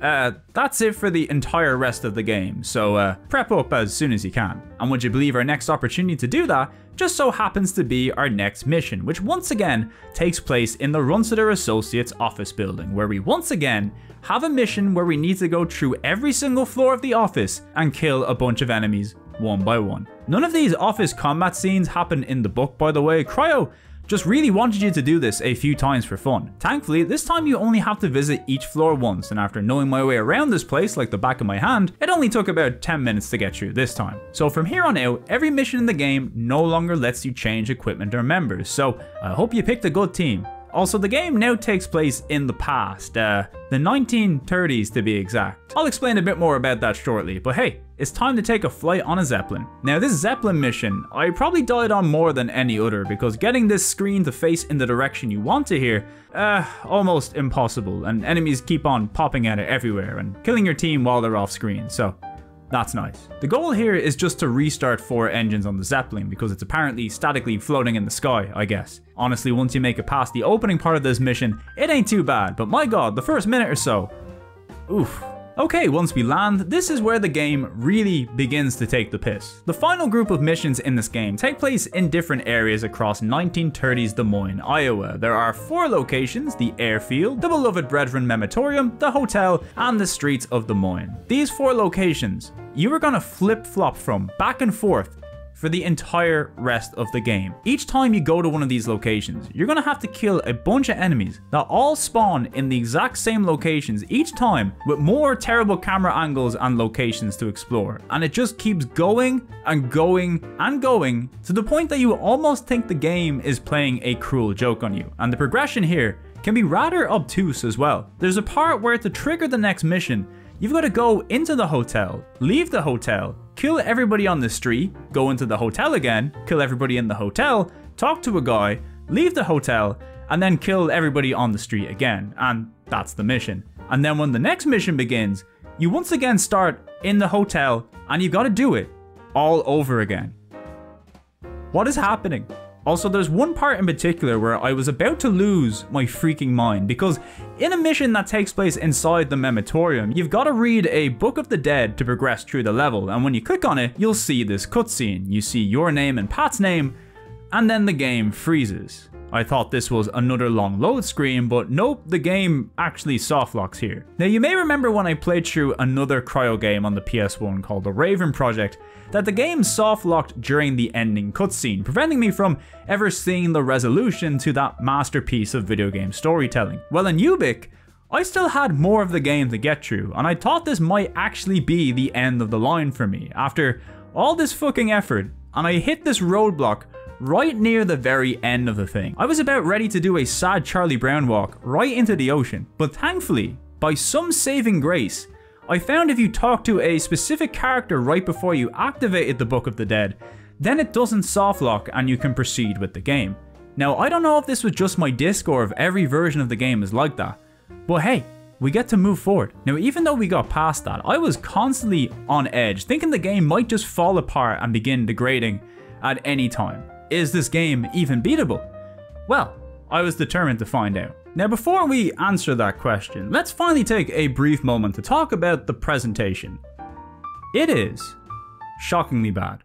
Uh, that's it for the entire rest of the game, so uh, prep up as soon as you can. And would you believe our next opportunity to do that just so happens to be our next mission, which once again takes place in the Runciter Associates office building, where we once again have a mission where we need to go through every single floor of the office and kill a bunch of enemies one by one. None of these office combat scenes happen in the book, by the way. Cryo just really wanted you to do this a few times for fun. Thankfully, this time you only have to visit each floor once, and after knowing my way around this place like the back of my hand, it only took about ten minutes to get through this time. So from here on out, every mission in the game no longer lets you change equipment or members, so I hope you picked a good team. Also, the game now takes place in the past, uh, the nineteen thirties to be exact. I'll explain a bit more about that shortly, but hey, it's time to take a flight on a Zeppelin. Now this Zeppelin mission, I probably died on more than any other because getting this screen to face in the direction you want to here, uh, almost impossible, and enemies keep on popping at it everywhere and killing your team while they're off screen, so that's nice. The goal here is just to restart four engines on the Zeppelin because it's apparently statically floating in the sky, I guess. Honestly, once you make it past the opening part of this mission, it ain't too bad, but my god, the first minute or so, oof. Okay, once we land, this is where the game really begins to take the piss. The final group of missions in this game take place in different areas across nineteen thirties Des Moines, Iowa. There are four locations: the airfield, the beloved Brethren Mematorium, the hotel, and the streets of Des Moines. These four locations you are gonna flip-flop from back and forth for the entire rest of the game. Each time you go to one of these locations, you're gonna have to kill a bunch of enemies that all spawn in the exact same locations each time, with more terrible camera angles and locations to explore. And it just keeps going and going and going to the point that you almost think the game is playing a cruel joke on you. And the progression here can be rather obtuse as well. There's a part where to trigger the next mission, you've got to go into the hotel, leave the hotel, kill everybody on the street, go into the hotel again, kill everybody in the hotel, talk to a guy, leave the hotel, and then kill everybody on the street again, and that's the mission. And then when the next mission begins, you once again start in the hotel, and you've got to do it all over again. What is happening? Also, there's one part in particular where I was about to lose my freaking mind, because in a mission that takes place inside the Mematorium, you've got to read a Book of the Dead to progress through the level, and when you click on it, you'll see this cutscene. You see your name and Pat's name, and then the game freezes. I thought this was another long load screen, but nope, the game actually softlocks here. Now you may remember when I played through another Cryo game on the P S one called The Raven Project, that the game softlocked during the ending cutscene, preventing me from ever seeing the resolution to that masterpiece of video game storytelling. Well, in Ubik, I still had more of the game to get through, and I thought this might actually be the end of the line for me after all this fucking effort, and I hit this roadblock right near the very end of the thing. I was about ready to do a sad Charlie Brown walk right into the ocean, but thankfully, by some saving grace, I found if you talk to a specific character right before you activated the Book of the Dead, then it doesn't softlock and you can proceed with the game. Now, I don't know if this was just my disc or if every version of the game is like that, but hey, we get to move forward. Now, even though we got past that, I was constantly on edge, thinking the game might just fall apart and begin degrading at any time. Is this game even beatable? Well, I was determined to find out. Now, before we answer that question, let's finally take a brief moment to talk about the presentation. It is shockingly bad.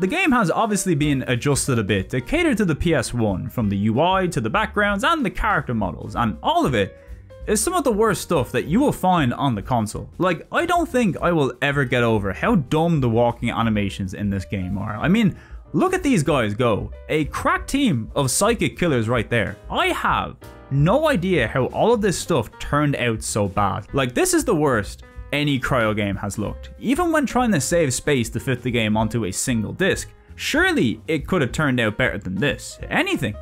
The game has obviously been adjusted a bit to cater to the P S one, from the U I to the backgrounds and the character models, and all of it is some of the worst stuff that you will find on the console. Like, I don't think I will ever get over how dumb the walking animations in this game are. I mean, look at these guys go. A crack team of psychic killers right there. I have no idea how all of this stuff turned out so bad. Like, this is the worst any Cryo game has looked. Even when trying to save space to fit the game onto a single disc, surely it could have turned out better than this. Anything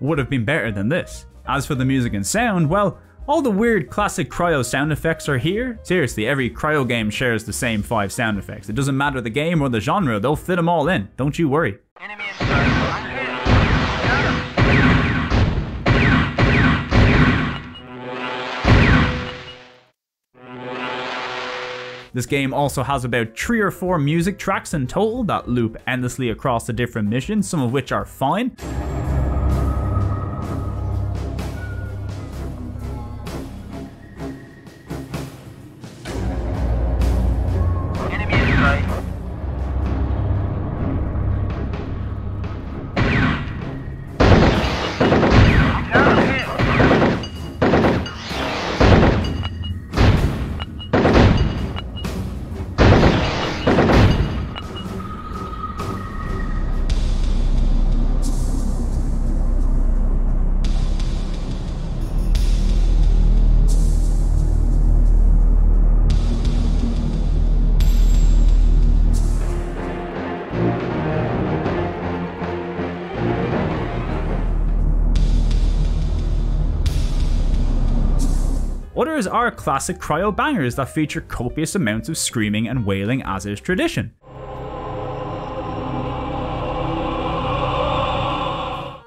would have been better than this. As for the music and sound, well, all the weird classic Cryo sound effects are here. Seriously, every Cryo game shares the same five sound effects. It doesn't matter the game or the genre, they'll fit them all in. Don't you worry. Enemy is This game also has about three or four music tracks in total that loop endlessly across the different missions, some of which are fine. Others are classic Cryo bangers that feature copious amounts of screaming and wailing, as is tradition.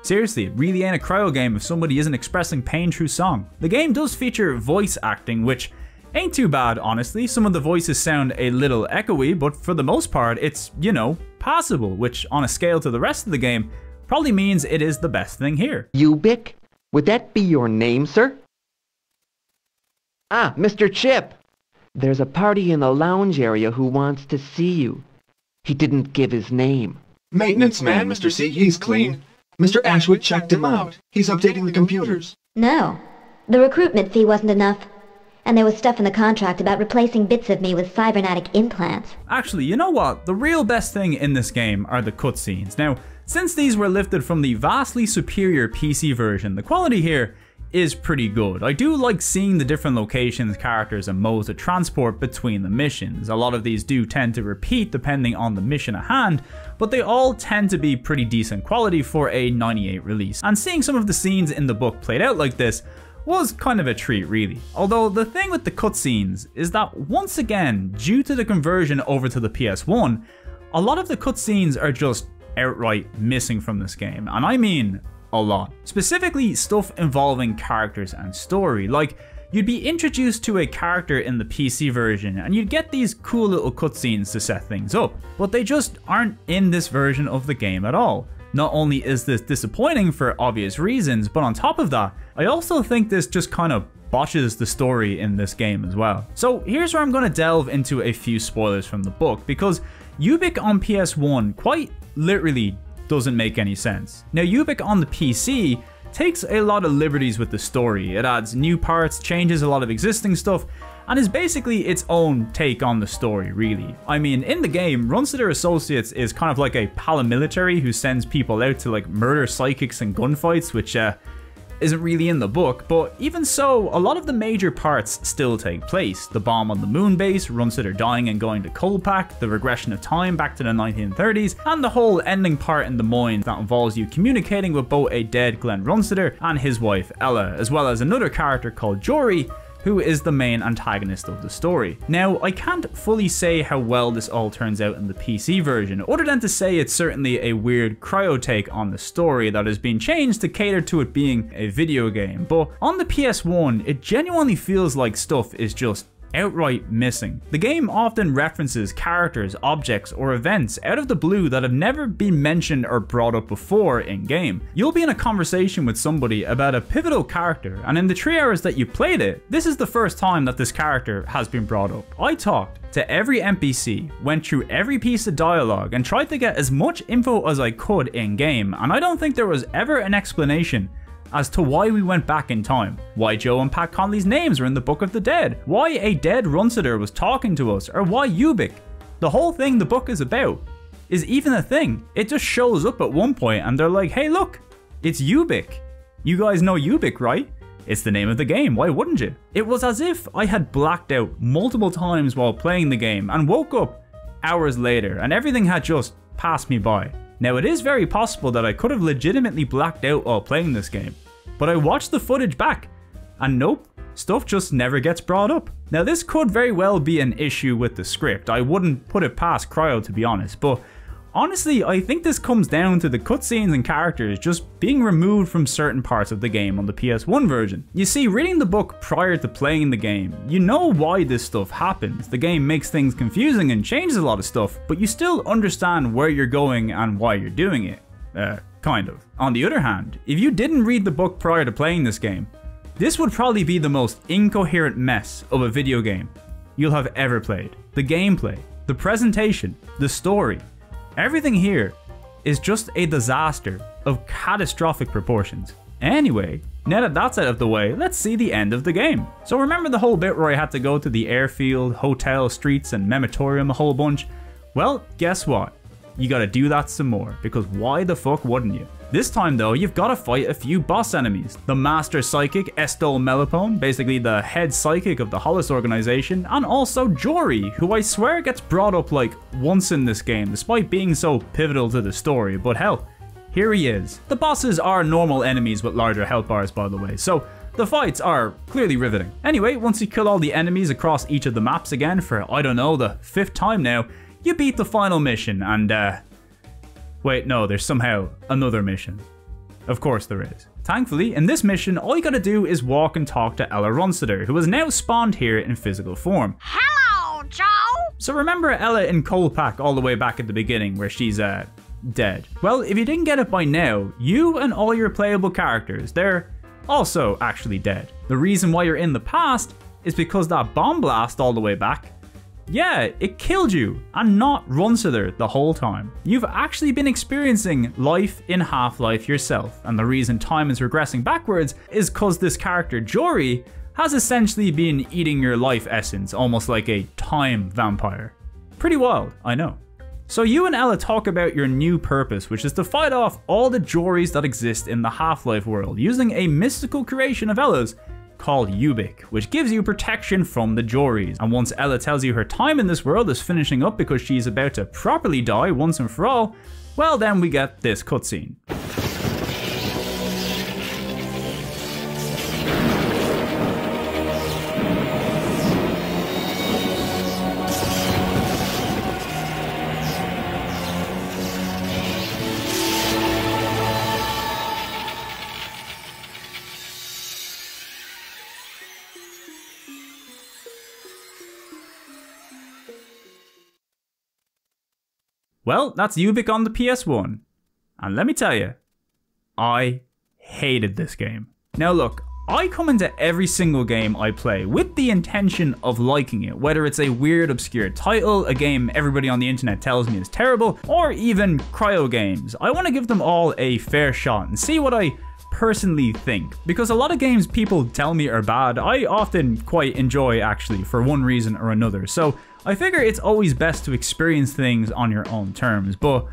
Seriously, it really ain't a Cryo game if somebody isn't expressing pain through song. The game does feature voice acting, which ain't too bad, honestly. Some of the voices sound a little echoey, but for the most part, it's, you know, passable, which on a scale to the rest of the game, probably means it is the best thing here. Ubik, would that be your name, sir? Ah, Mister Chip! There's a party in the lounge area who wants to see you. He didn't give his name. Maintenance man, Mister C, he's clean. Mister Ashwood checked him out. He's updating the computers. No. The recruitment fee wasn't enough. And there was stuff in the contract about replacing bits of me with cybernetic implants. Actually, you know what? The real best thing in this game are the cutscenes. Now, since these were lifted from the vastly superior P C version, the quality here is pretty good. I do like seeing the different locations, characters and modes of transport between the missions. A lot of these do tend to repeat depending on the mission at hand, but they all tend to be pretty decent quality for a ninety-eight release, and seeing some of the scenes in the book played out like this was kind of a treat, really. Although the thing with the cutscenes is that, once again, due to the conversion over to the P S one, a lot of the cutscenes are just outright missing from this game, and I mean a lot. Specifically, stuff involving characters and story. Like, you'd be introduced to a character in the P C version and you'd get these cool little cutscenes to set things up, but they just aren't in this version of the game at all. Not only is this disappointing for obvious reasons, but on top of that, I also think this just kind of botches the story in this game as well. So here's where I'm going to delve into a few spoilers from the book, because Ubik on P S one quite literally doesn't make any sense. Now, Ubik on the P C takes a lot of liberties with the story. It adds new parts, changes a lot of existing stuff, and is basically its own take on the story, really. I mean, in the game, Runciter Associates is kind of like a paramilitary who sends people out to like murder psychics and gunfights, which uh, isn't really in the book, but even so, a lot of the major parts still take place. The bomb on the moon base, Runciter dying and going to Coldpack, the regression of time back to the nineteen thirties, and the whole ending part in Des Moines that involves you communicating with both a dead Glenn Runciter and his wife Ella, as well as another character called Jory, who is the main antagonist of the story. Now, I can't fully say how well this all turns out in the P C version, other than to say it's certainly a weird Cryo take on the story that has been changed to cater to it being a video game, but on the P S one, it genuinely feels like stuff is just outright missing. The game often references characters, objects, or events out of the blue that have never been mentioned or brought up before in-game. You'll be in a conversation with somebody about a pivotal character, and in the three hours that you played it, this is the first time that this character has been brought up. I talked to every N P C, went through every piece of dialogue, and tried to get as much info as I could in-game, and I don't think there was ever an explanation as to why we went back in time, why Joe and Pat Conley's names were in the Book of the Dead, why a dead Runciter was talking to us, or why Ubik. The whole thing the book is about is even a thing. It just shows up at one point and they're like, hey look, it's Ubik. You guys know Ubik, right? It's the name of the game, why wouldn't you? It was as if I had blacked out multiple times while playing the game and woke up hours later and everything had just passed me by. Now it is very possible that I could have legitimately blacked out while playing this game, but I watched the footage back and nope, stuff just never gets brought up. Now this could very well be an issue with the script, I wouldn't put it past Cryo to be honest, but honestly I think this comes down to the cutscenes and characters just being removed from certain parts of the game on the P S one version. You see, reading the book prior to playing the game, you know why this stuff happens. The game makes things confusing and changes a lot of stuff, but you still understand where you're going and why you're doing it. Uh, kind of. On the other hand, if you didn't read the book prior to playing this game, this would probably be the most incoherent mess of a video game you'll have ever played. The gameplay, the presentation, the story, everything here is just a disaster of catastrophic proportions. Anyway, now that that's out of the way, let's see the end of the game. So remember the whole bit where I had to go to the airfield, hotel, streets, and Mematorium a whole bunch? Well, guess what? You gotta do that some more, because why the fuck wouldn't you? This time though, you've gotta fight a few boss enemies. The Master Psychic, Estol Melipone, basically the head psychic of the Hollis organization, and also Jory, who I swear gets brought up like once in this game, despite being so pivotal to the story, but hell, here he is. The bosses are normal enemies with larger health bars by the way, so the fights are clearly riveting. Anyway, once you kill all the enemies across each of the maps again for, I don't know, the fifth time now, you beat the final mission and uh, wait, no, there's somehow another mission. Of course there is. Thankfully, in this mission, all you gotta do is walk and talk to Ella Runciter, who has now spawned here in physical form. Hello, Joe! So remember Ella in Coldpack all the way back at the beginning, where she's, uh, dead. Well, if you didn't get it by now, you and all your playable characters, they're also actually dead. The reason why you're in the past is because that bomb blast all the way back, yeah, it killed you, and not Runciter the whole time. You've actually been experiencing life in Half-Life yourself, and the reason time is regressing backwards is cause this character Jory has essentially been eating your life essence, almost like a time vampire. Pretty wild, I know. So you and Ella talk about your new purpose, which is to fight off all the Jories that exist in the Half-Life world, using a mystical creation of Ella's called Ubik, which gives you protection from the Jories. And once Ella tells you her time in this world is finishing up because she's about to properly die once and for all, well then we get this cutscene. Well, that's Ubik on the P S one, and let me tell you, I hated this game. Now look, I come into every single game I play with the intention of liking it, whether it's a weird obscure title, a game everybody on the internet tells me is terrible, or even Cryo games. I want to give them all a fair shot and see what I personally think, because a lot of games people tell me are bad, I often quite enjoy actually for one reason or another, so I figure it's always best to experience things on your own terms, but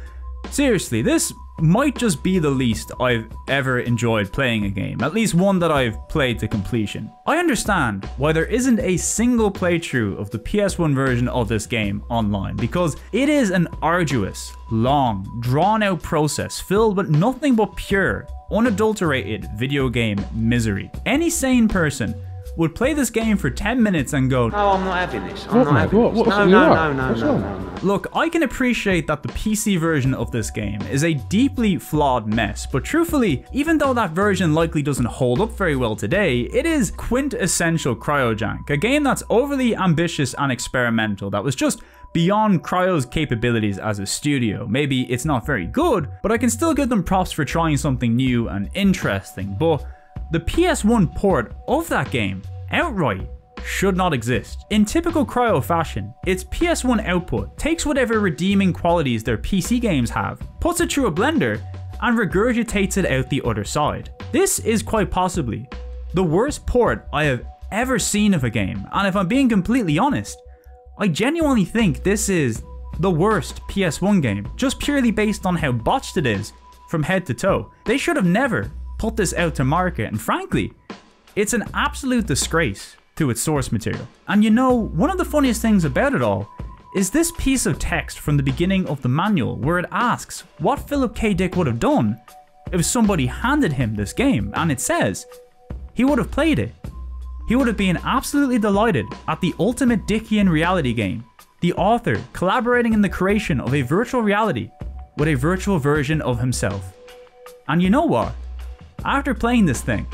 seriously, this might just be the least I've ever enjoyed playing a game, at least one that I've played to completion. I understand why there isn't a single playthrough of the P S one version of this game online, because it is an arduous, long, drawn-out process filled with nothing but pure, unadulterated video game misery. Any sane person would play this game for ten minutes and go, "No, I'm not having this. I'm what, not having what, this. What, no, no, no, no, no, no, no." Look, I can appreciate that the P C version of this game is a deeply flawed mess, but truthfully, even though that version likely doesn't hold up very well today, it is quintessential Cryojank, a game that's overly ambitious and experimental, that was just beyond Cryo's capabilities as a studio. Maybe it's not very good, but I can still give them props for trying something new and interesting, but the P S one port of that game outright should not exist. In typical Cryo fashion, its P S one output takes whatever redeeming qualities their P C games have, puts it through a blender, and regurgitates it out the other side. This is quite possibly the worst port I have ever seen of a game, and if I'm being completely honest, I genuinely think this is the worst P S one game, just purely based on how botched it is from head to toe. They should have never put this out to market, and frankly, it's an absolute disgrace to its source material. And you know, one of the funniest things about it all is this piece of text from the beginning of the manual where it asks what Philip K. Dick would have done if somebody handed him this game, and it says he would have played it. He would have been absolutely delighted at the ultimate Dickian reality game, the author collaborating in the creation of a virtual reality with a virtual version of himself. And you know what? After playing this thing,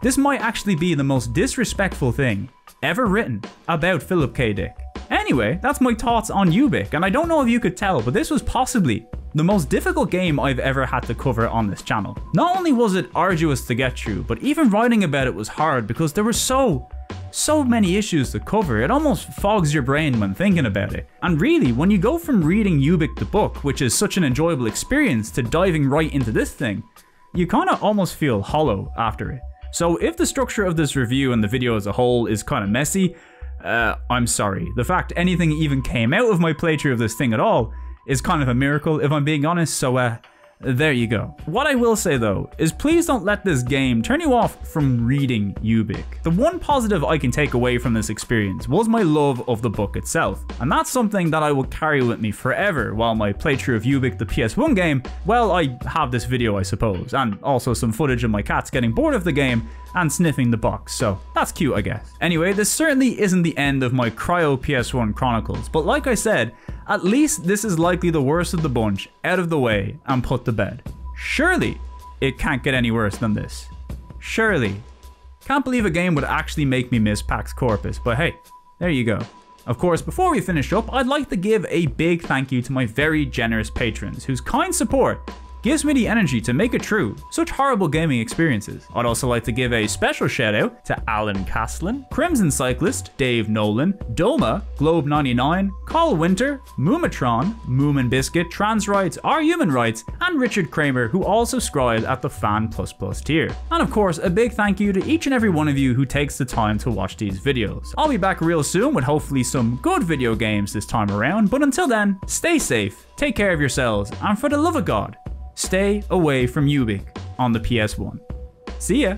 this might actually be the most disrespectful thing ever written about Philip K. Dick. Anyway, that's my thoughts on Ubik, and I don't know if you could tell, but this was possibly the most difficult game I've ever had to cover on this channel. Not only was it arduous to get through, but even writing about it was hard because there were so, so many issues to cover. It almost fogs your brain when thinking about it. And really, when you go from reading Ubik the book, which is such an enjoyable experience, to diving right into this thing, you kinda almost feel hollow after it. So if the structure of this review and the video as a whole is kinda messy, uh, I'm sorry. The fact anything even came out of my playthrough of this thing at all is kind of a miracle, if I'm being honest, so uh, there you go. What I will say though, is please don't let this game turn you off from reading Ubik. The one positive I can take away from this experience was my love of the book itself, and that's something that I will carry with me forever while my playthrough of Ubik the P S one game, well, I have this video I suppose, and also some footage of my cats getting bored of the game and sniffing the box, so that's cute I guess. Anyway, this certainly isn't the end of my Cryo P S one chronicles, but like I said, at least this is likely the worst of the bunch, out of the way and put to bed. Surely it can't get any worse than this. Surely. Can't believe a game would actually make me miss Pax Corpus, but hey, there you go. Of course, before we finish up, I'd like to give a big thank you to my very generous patrons, whose kind support gives me the energy to make it true such horrible gaming experiences. I'd also like to give a special shout out to Alan Castlin, Crimson Cyclist, Dave Nolan, Doma, Globe ninety-nine, Carl Winter, Moomatron, Moomin Biscuit, Trans Rights, Our Human Rights, and Richard Kramer, who all subscribed at the Fan Plus Plus tier. And of course, a big thank you to each and every one of you who takes the time to watch these videos. I'll be back real soon with hopefully some good video games this time around, but until then, stay safe, take care of yourselves, and for the love of God, stay away from Ubik on the P S one. See ya!